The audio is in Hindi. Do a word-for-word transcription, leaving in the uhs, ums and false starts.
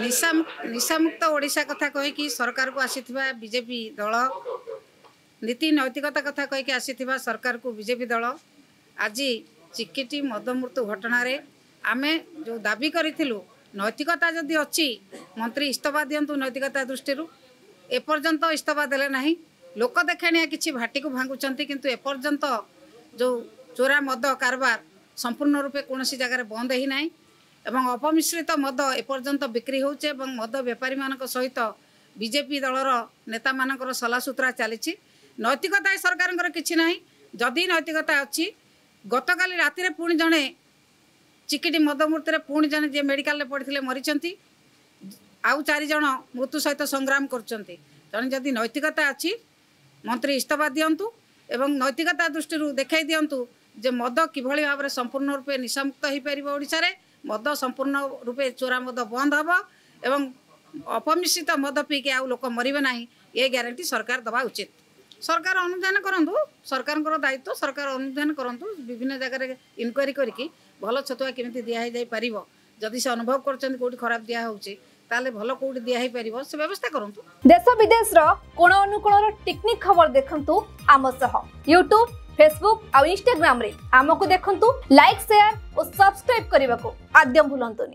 निशामुक्त ओडिशा कथा कही सरकार को आसीथिबा बीजेपी दल नीति नैतिकता कथा कही आसीथिबा सरकार को बीजेपी दल आज चिकिटी मदमृत्यु घटना रे आमे जो दाबी करिथिलु नैतिकता जदि अच्छी मंत्री इस्तफा दियंतु नैतिकता दृष्टि एपर्यंत इस्तफा देले नाही। लोक देखाणिया किछि भाटी को भांगुचंती किंतु एपर्यंत जो चोरा मद कारबार संपूर्ण रूपे कोनोसी जगह बंद ही नाही एवं अपमिश्रित मद एपर्यंत बिक्री होचे एवं मद व्यापारी मानक सहित बीजेपी दलर नेता मानकर सलासूत्रा चली नैतिकता सरकार किछि नाही। जदि नैतिकता अच्छी गतकाली राति पुणी जड़े चिकिटी मदमूर्ति पुणी जड़े जी मेडिकल पड़ते मरीज आउ चारिज मृत्यु सहित संग्राम करते तेणु जदि नैतिकता अच्छी मंत्री इस्तफा दियंतु एवं नैतिकता दृष्टि देखाई दियंतु जे मद किभली भाव संपूर्ण रूपे निशामुक्त हो पार ओडिशा रे मद संपूर्ण रूपे चोरा मद बंद हम एवं अपमिश्रित मद पीके आउ लोक मरबे नहीं ये ग्यारंटी सरकार दवा उचित। सरकार अनुदान करूँ सरकार दायित्व सरकार अनुदान करूँ विभिन्न जगह इनक्वारी करके भल छतुआ केमी दिजाई पार जदि से अनुभव कर खराब दिया होची ताले भल कोड दिया ही परिवो से व्यवस्था करंतु। देश विदेश रो कोण अनुकोण रो टेक्निक खबर देखंतु आम सह YouTube Facebook और Instagram रे आम को देखंतु लाइक शेयर और सब्सक्राइब करबा को आद्यम भुलंतु।